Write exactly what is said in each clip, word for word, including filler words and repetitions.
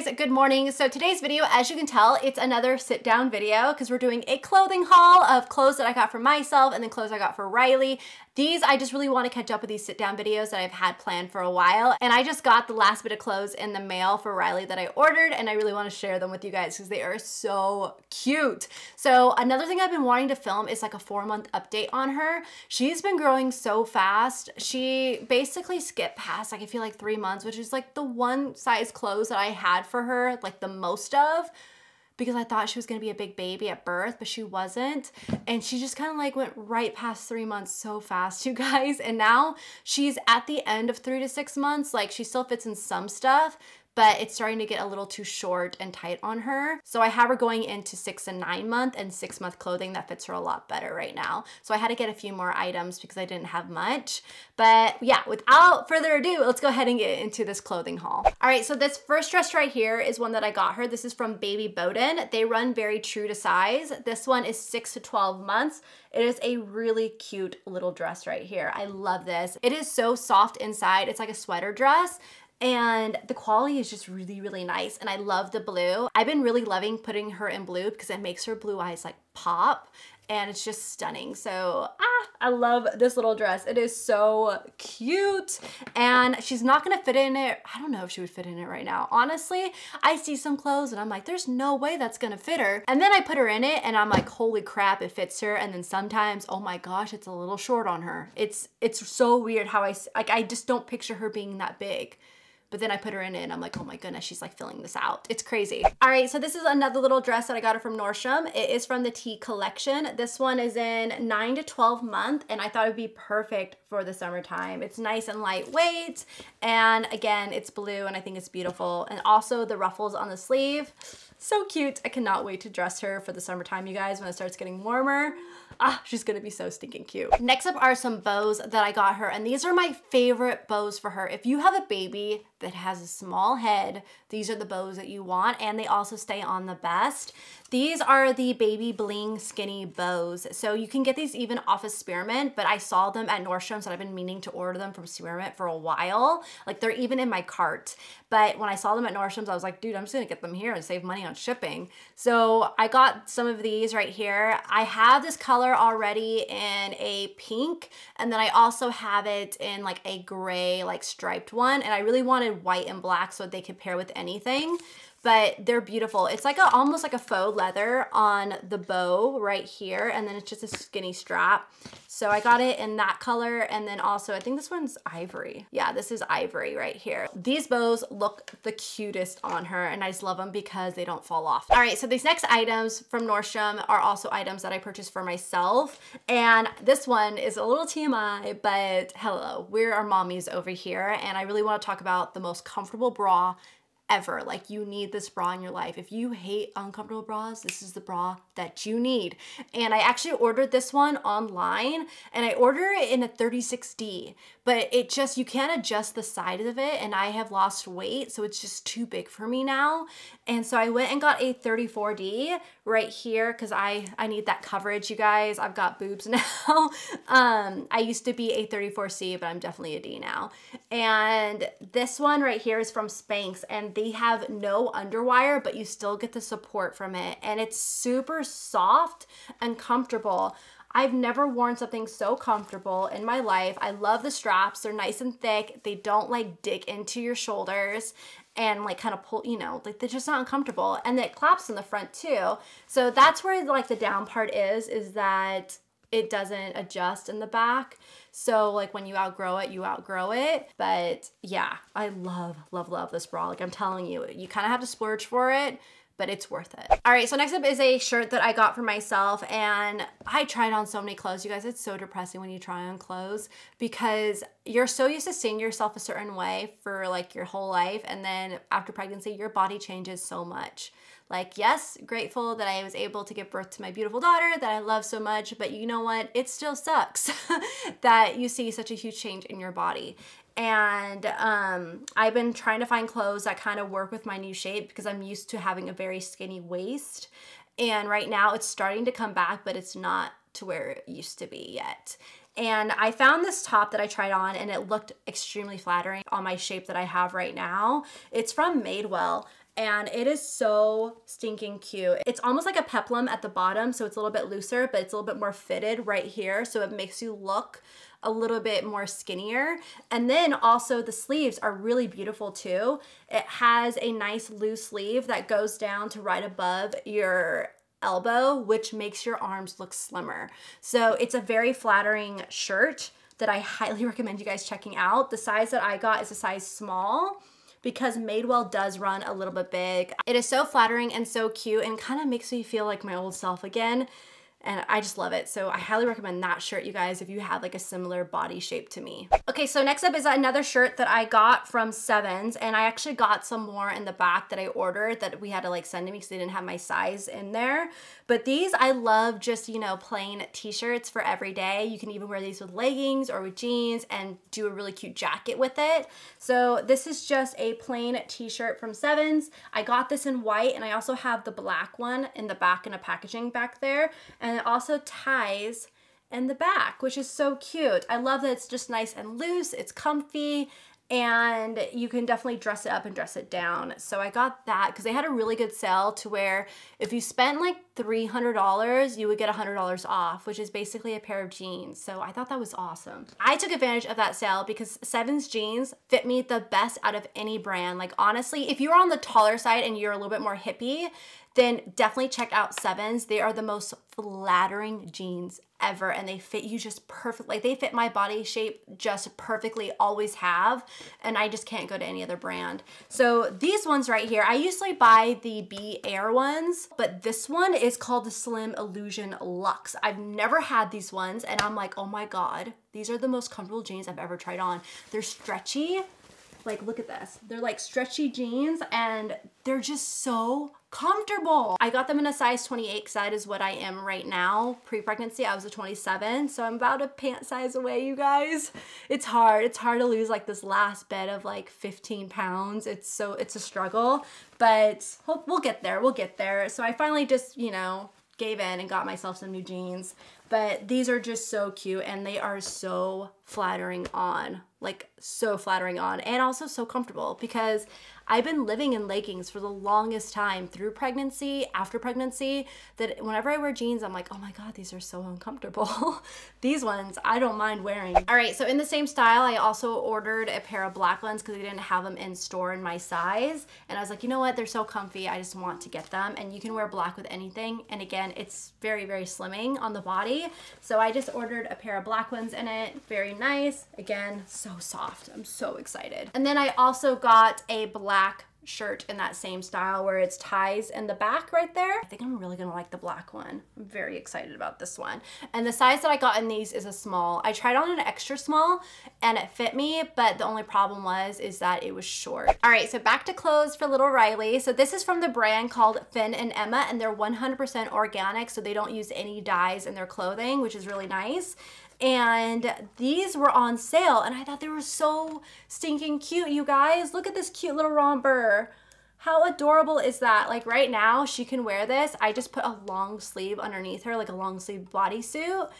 guys, good morning. So today's video, as you can tell, it's another sit down video because we're doing a clothing haul of clothes that I got for myself and then clothes I got for Ryleigh. These, I just really want to catch up with these sit down videos that I've had planned for a while. And I just got the last bit of clothes in the mail for Ryleigh that I ordered, and I really want to share them with you guys because they are so cute. So another thing I've been wanting to film is like a four month update on her. She's been growing so fast. She basically skipped past, like I feel like three months, which is like the one size clothes that I had for her, like the most of, because I thought she was gonna be a big baby at birth, but she wasn't. And she just kind of like went right past three months so fast, you guys. And now she's at the end of three to six months. Like she still fits in some stuff, but it's starting to get a little too short and tight on her. So I have her going into six and nine month and six month clothing that fits her a lot better right now. So I had to get a few more items because I didn't have much. But yeah, without further ado, let's go ahead and get into this clothing haul. All right, so this first dress right here is one that I got her. This is from Baby Boden. They run very true to size. This one is six to twelve months. It is a really cute little dress right here. I love this. It is so soft inside. It's like a sweater dress. And the quality is just really, really nice. And I love the blue. I've been really loving putting her in blue because it makes her blue eyes like pop. And it's just stunning. So, ah, I love this little dress. It is so cute. And she's not gonna fit in it. I don't know if she would fit in it right now. Honestly, I see some clothes and I'm like, there's no way that's gonna fit her. And then I put her in it and I'm like, holy crap, it fits her. And then sometimes, oh my gosh, it's a little short on her. It's, it's so weird how I, like, I just don't picture her being that big. But then I put her in it and I'm like, oh my goodness, she's like filling this out. It's crazy. All right, so this is another little dress that I got her from Nordstrom. It is from the Tea Collection. This one is in nine to twelve month, and I thought it'd be perfect for the summertime. It's nice and lightweight. And again, it's blue and I think it's beautiful. And also the ruffles on the sleeve, so cute. I cannot wait to dress her for the summertime, you guys, when it starts getting warmer. Ah, she's gonna be so stinking cute. Next up are some bows that I got her, and these are my favorite bows for her. If you have a baby that has a small head, these are the bows that you want, and they also stay on the best. These are the Baby Bling Skinny Bows. So you can get these even off of Spearmint, but I saw them at Nordstrom, so I've been meaning to order them from Spearmint for a while. Like they're even in my cart. But when I saw them at Nordstrom's, I was like, dude, I'm just gonna get them here and save money on shipping. So I got some of these right here. I have this color already in a pink, and then I also have it in like a gray, like striped one, and I really wanted white and black so they could pair with anything. But they're beautiful. It's like a, almost like a faux leather on the bow right here, and then it's just a skinny strap. So I got it in that color, and then also I think this one's ivory. Yeah, this is ivory right here. These bows look the cutest on her, and I just love them because they don't fall off. All right, so these next items from Nordstrom are also items that I purchased for myself, and this one is a little T M I, but hello, we're our mommies over here, and I really want to talk about the most comfortable bra ever. Like you need this bra in your life. If you hate uncomfortable bras, this is the bra that you need. And I actually ordered this one online, and I ordered it in a thirty-six D, but it just, you can't adjust the side of it, and I have lost weight, so it's just too big for me now. And so I went and got a thirty-four D right here because I, I need that coverage, you guys. I've got boobs now. um, I used to be a thirty-four C, but I'm definitely a D now. And this one right here is from Spanx, and the They have no underwire, but you still get the support from it. And it's super soft and comfortable. I've never worn something so comfortable in my life. I love the straps. They're nice and thick. They don't like dig into your shoulders and like kind of pull, you know, like they're just not uncomfortable. And it claps in the front too. So that's where like the down part is, is that it doesn't adjust in the back. So like when you outgrow it, you outgrow it. But yeah, I love, love, love this bra. Like I'm telling you, you kind of have to splurge for it, but it's worth it. All right, so next up is a shirt that I got for myself, and I tried on so many clothes. You guys, it's so depressing when you try on clothes because you're so used to seeing yourself a certain way for like your whole life, and then after pregnancy, your body changes so much. Like, yes, grateful that I was able to give birth to my beautiful daughter that I love so much, but you know what? It still sucks that you see such a huge change in your body. And um, I've been trying to find clothes that kind of work with my new shape because I'm used to having a very skinny waist. And right now it's starting to come back, but it's not to where it used to be yet. And I found this top that I tried on and it looked extremely flattering on my shape that I have right now. It's from Madewell. And it is so stinking cute. It's almost like a peplum at the bottom, so it's a little bit looser, but it's a little bit more fitted right here, so it makes you look a little bit more skinnier. And then also the sleeves are really beautiful too. It has a nice loose sleeve that goes down to right above your elbow, which makes your arms look slimmer. So it's a very flattering shirt that I highly recommend you guys checking out. The size that I got is a size small, because Madewell does run a little bit big. It is so flattering and so cute and kind of makes me feel like my old self again. And I just love it. So I highly recommend that shirt, you guys, if you have like a similar body shape to me. Okay, so next up is another shirt that I got from Sevens. And I actually got some more in the back that I ordered that we had to like send to me because they didn't have my size in there. But these, I love just, you know, plain t-shirts for every day. You can even wear these with leggings or with jeans and do a really cute jacket with it. So this is just a plain t-shirt from Sevens. I got this in white and I also have the black one in the back in a packaging back there. And And it also ties in the back, which is so cute. I love that it's just nice and loose, it's comfy, and you can definitely dress it up and dress it down. So I got that because they had a really good sale to where if you spent like three hundred dollars, you would get one hundred dollars off, which is basically a pair of jeans. So I thought that was awesome. I took advantage of that sale because Sevens jeans fit me the best out of any brand. Like honestly, if you're on the taller side and you're a little bit more hippie, then definitely check out Sevens. They are the most flattering jeans ever and they fit you just perfectly. Like they fit my body shape just perfectly, always have, and I just can't go to any other brand. So these ones right here, I usually buy the Be Air ones, but this one is called the Slim Illusion Luxe. I've never had these ones and I'm like, oh my God, these are the most comfortable jeans I've ever tried on. They're stretchy. Like, look at this. They're like stretchy jeans and they're just so comfortable. I got them in a size twenty-eight because that is what I am right now. Pre-pregnancy, I was a twenty-seven. So I'm about a pant size away, you guys. It's hard. It's hard to lose like this last bit of like fifteen pounds. It's so, it's a struggle, but hope we'll get there. We'll get there. So I finally just, you know, gave in and got myself some new jeans. But these are just so cute and they are so flattering on, like so flattering on, and also so comfortable because I've been living in leggings for the longest time through pregnancy, after pregnancy, that whenever I wear jeans, I'm like, oh my God, these are so uncomfortable. These ones I don't mind wearing. All right, so in the same style, I also ordered a pair of black ones because they didn't have them in store in my size. And I was like, you know what? They're so comfy. I just want to get them. And you can wear black with anything. And again, it's very, very slimming on the body. So I just ordered a pair of black ones in it. Very nice. Again, so soft. I'm so excited. And then I also got a black shirt in that same style where it's ties in the back right there. I think I'm really gonna like the black one. I'm very excited about this one. And the size that I got in these is a small. I tried on an extra small and it fit me, but the only problem was is that it was short. All right, so back to clothes for little Ryleigh. So this is from the brand called Finn and Emma and they're one hundred percent organic, so they don't use any dyes in their clothing, which is really nice. And these were on sale and I thought they were so stinking cute, you guys. Look at this cute little romper. How adorable is that? Like right now she can wear this. I just put a long sleeve underneath her, like a long sleeve bodysuit.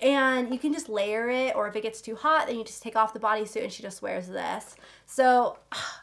And you can just layer it, or if it gets too hot, then you just take off the bodysuit and she just wears this. So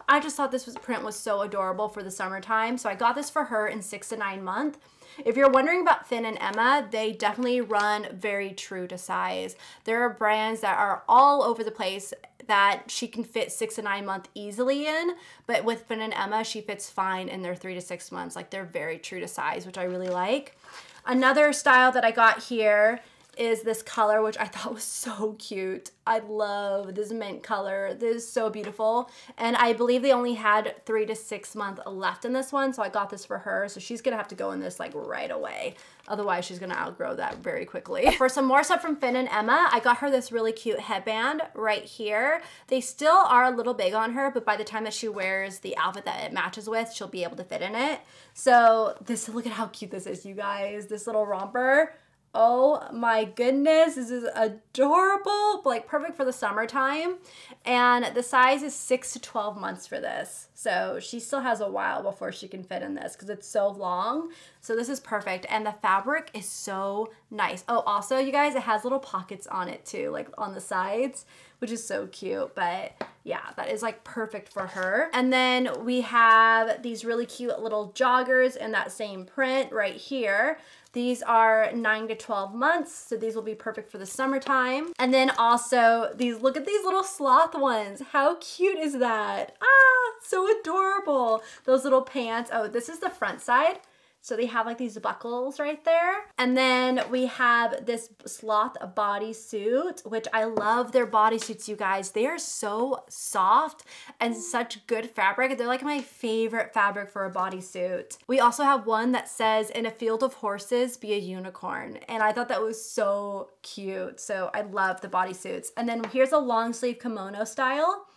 I just thought this was, print was so adorable for the summertime. So I got this for her in six to nine months. If you're wondering about Finn and Emma, they definitely run very true to size. There are brands that are all over the place that she can fit six to nine month easily in, but with Finn and Emma, she fits fine in their three to six months. Like they're very true to size, which I really like. Another style that I got here is this color, which I thought was so cute. I love this mint color. This is so beautiful. And I believe they only had three to six months left in this one. So I got this for her. So she's gonna have to go in this like right away. Otherwise she's gonna outgrow that very quickly. For some more stuff from Finn and Emma, I got her this really cute headband right here. They still are a little big on her, but by the time that she wears the outfit that it matches with, she'll be able to fit in it. So this, look at how cute this is, you guys. This little romper. oh my goodness, this is adorable, like perfect for the summertime. And the size is six to twelve months for this. So she still has a while before she can fit in this because it's so long. So this is perfect. And the fabric is so nice. Oh, also you guys, it has little pockets on it too, like on the sides, which is so cute. But yeah, that is like perfect for her. And then we have these really cute little joggers in that same print right here. These are nine to twelve months, so these will be perfect for the summertime. And then also these, look at these little sloth ones. How cute is that? Ah, so adorable. Those little pants. Oh, this is the front side. So they have like these buckles right there. And then we have this sloth bodysuit, which I love their bodysuits, you guys. They are so soft and such good fabric. They're like my favorite fabric for a bodysuit. We also have one that says, in a field of horses, be a unicorn. And I thought that was so cute. So I love the bodysuits. And then here's a long sleeve kimono style.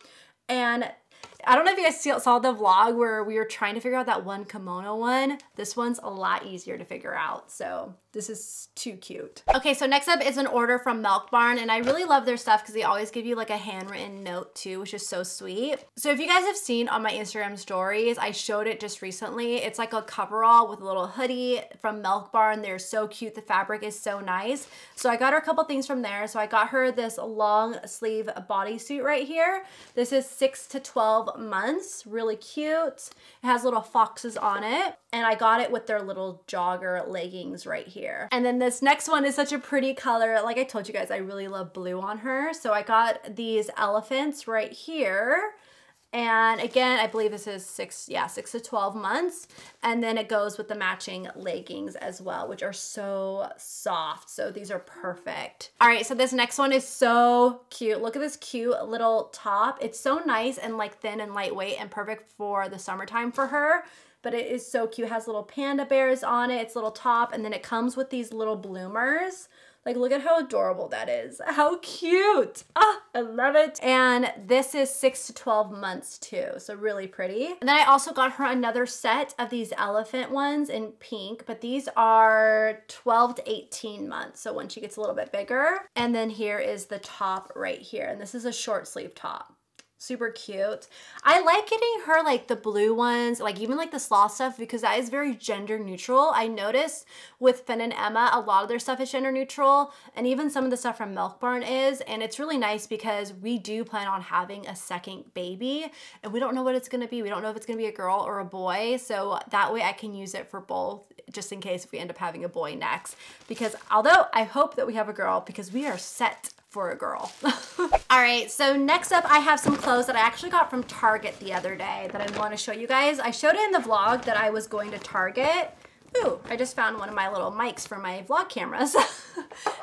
And I don't know if you guys saw the vlog where we were trying to figure out that one kimono one. This one's a lot easier to figure out, so this is too cute. Okay, so next up is an order from Milk Barn, and I really love their stuff because they always give you like a handwritten note too, which is so sweet. So if you guys have seen on my Instagram stories, I showed it just recently. It's like a coverall with a little hoodie from Milk Barn. They're so cute. The fabric is so nice. So I got her a couple things from there. So I got her this long sleeve bodysuit right here. This is six to twelve months, really cute. It has little foxes on it, and I got it with their little jogger leggings right here. And then this next one is such a pretty color. Like I told you guys, I really love blue on her. So I got these elephants right here. And again, I believe this is six, yeah, six to twelve months. And then it goes with the matching leggings as well, which are so soft. So these are perfect. All right, so this next one is so cute. Look at this cute little top. It's so nice and like thin and lightweight and perfect for the summertime for her. But it is so cute. It has little panda bears on it. It's a little top. And then it comes with these little bloomers. Like, look at how adorable that is. How cute. Ah, I love it. And this is six to twelve months too, so really pretty. And then I also got her another set of these elephant ones in pink, but these are twelve to eighteen months, so when she gets a little bit bigger. And then here is the top right here, and this is a short sleeve top. Super cute. I like getting her like the blue ones, like even like the sloth stuff, because that is very gender neutral. I noticed with Finn and Emma, a lot of their stuff is gender neutral, and even some of the stuff from Milk Barn is, and it's really nice because we do plan on having a second baby, and we don't know what it's gonna be. We don't know if it's gonna be a girl or a boy, so that way I can use it for both, just in case if we end up having a boy next. Because although I hope that we have a girl, because we are set for a girl. All right, so next up I have some clothes that I actually got from Target the other day that I want to show you guys. I showed it in the vlog that I was going to Target. Ooh, I just found one of my little mics for my vlog cameras.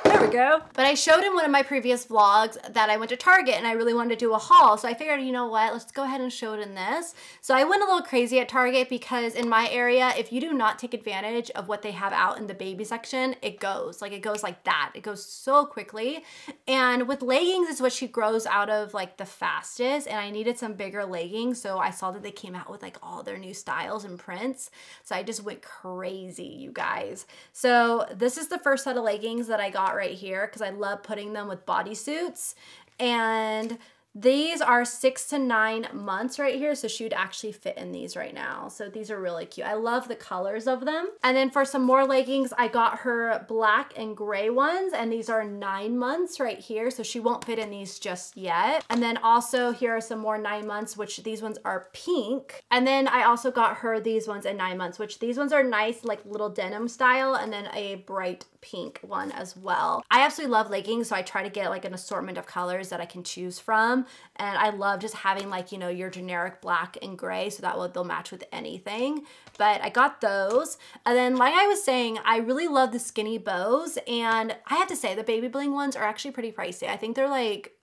There we go. But I showed in one of my previous vlogs that I went to Target and I really wanted to do a haul. So I figured, you know what, let's go ahead and show it in this. So I went a little crazy at Target because in my area, if you do not take advantage of what they have out in the baby section, it goes. Like it goes like that. It goes so quickly. And with leggings is what she grows out of like the fastest. And I needed some bigger leggings. So I saw that they came out with like all their new styles and prints. So I just went crazy. Crazy, you guys. So this is the first set of leggings that I got right here because I love putting them with bodysuits. And these are six to nine months right here, so she would actually fit in these right now. So these are really cute. I love the colors of them. And then for some more leggings, I got her black and gray ones, and these are nine months right here, so she won't fit in these just yet. And then also here are some more nine months, which these ones are pink. And then I also got her these ones in nine months, which these ones are nice, like little denim style, and then a bright pink one as well. I absolutely love leggings, so I try to get like an assortment of colors that I can choose from. And I love just having like, you know, your generic black and gray, so that will, they'll match with anything. But I got those. And then like I was saying, I really love the skinny bows. And I have to say the Baby Bling ones are actually pretty pricey. I think they're like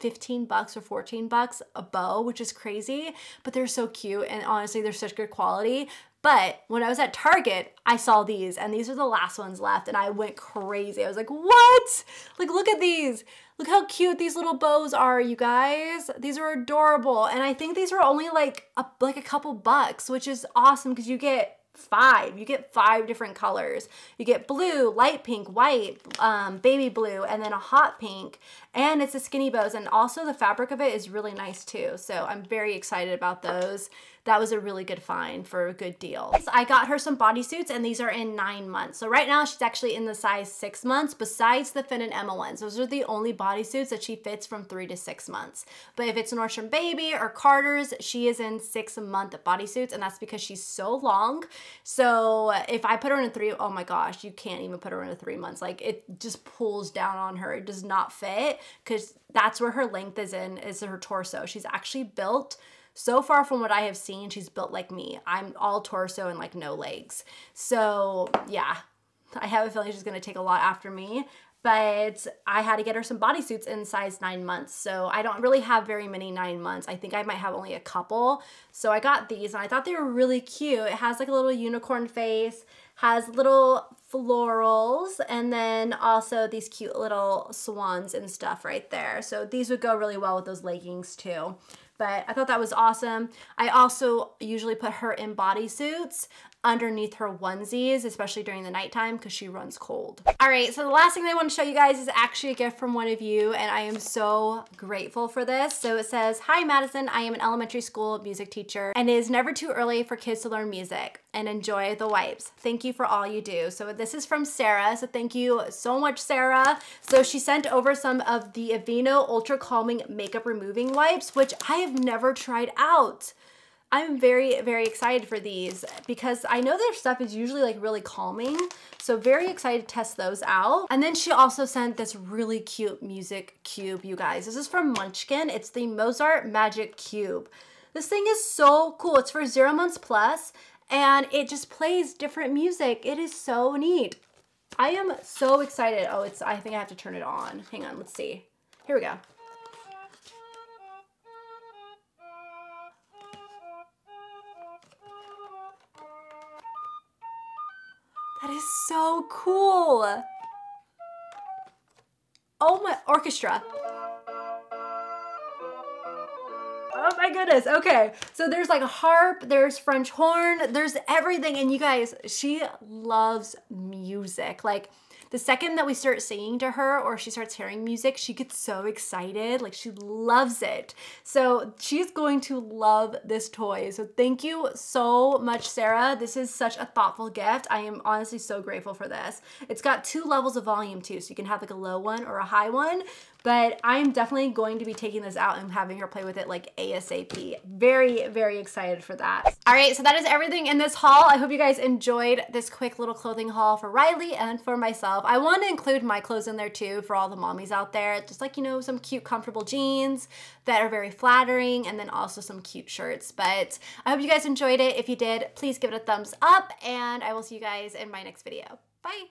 fifteen bucks or fourteen bucks a bow, which is crazy, but they're so cute. And honestly, they're such good quality. But when I was at Target, I saw these, and these are the last ones left, and I went crazy. I was like, what? Like, look at these. Look how cute these little bows are, you guys. These are adorable. And I think these were only like a, like a couple bucks, which is awesome because you get five. You get five different colors. You get blue, light pink, white, um, baby blue, and then a hot pink. And it's a skinny bows. And also the fabric of it is really nice too. So I'm very excited about those. That was a really good find for a good deal. So I got her some bodysuits, and these are in nine months. So right now she's actually in the size six months besides the Finn and Emma ones. Those are the only bodysuits that she fits from three to six months. But if it's Nordstrom Baby or Carter's, she is in six month bodysuits, and that's because she's so long. So if I put her in a three, oh my gosh, you can't even put her in a three months. Like it just pulls down on her. It does not fit because that's where her length is in, is her torso. She's actually built so far from what I have seen, she's built like me. I'm all torso and like no legs. So yeah, I have a feeling she's gonna take a lot after me, but I had to get her some bodysuits in size nine months. So I don't really have very many nine months. I think I might have only a couple. So I got these and I thought they were really cute. It has like a little unicorn face, has little florals, and then also these cute little swans and stuff right there. So these would go really well with those leggings too. But I thought that was awesome. I also usually put her in bodysuits underneath her onesies, especially during the nighttime because she runs cold. All right, so the last thing I want to show you guys is actually a gift from one of you, and I am so grateful for this. So it says, "Hi Madison, I am an elementary school music teacher, and it is never too early for kids to learn music and enjoy the wipes. Thank you for all you do." So this is from Sarah, so thank you so much, Sarah. So she sent over some of the Aveeno Ultra Calming Makeup Removing Wipes, which I have never tried out. I'm very, very excited for these because I know their stuff is usually like really calming. So very excited to test those out. And then she also sent this really cute music cube, you guys. This is from Munchkin. It's the Mozart Magic Cube. This thing is so cool. It's for zero months plus, and it just plays different music. It is so neat. I am so excited. Oh, it's, I think I have to turn it on. Hang on, let's see. Here we go. That is so cool. Oh my, orchestra. Oh my goodness, okay. So there's like a harp, there's French horn, there's everything. And you guys, she loves music. Like the second that we start singing to her or she starts hearing music, she gets so excited. Like she loves it. So she's going to love this toy. So thank you so much, Sarah. This is such a thoughtful gift. I am honestly so grateful for this. It's got two levels of volume too. So you can have like a low one or a high one, but I'm definitely going to be taking this out and having her play with it like ASAP. Very, very excited for that. All right, so that is everything in this haul. I hope you guys enjoyed this quick little clothing haul for Ryleigh and for myself. I want to include my clothes in there too for all the mommies out there. Just like, you know, some cute, comfortable jeans that are very flattering, and then also some cute shirts. But I hope you guys enjoyed it. If you did, please give it a thumbs up, and I will see you guys in my next video. Bye.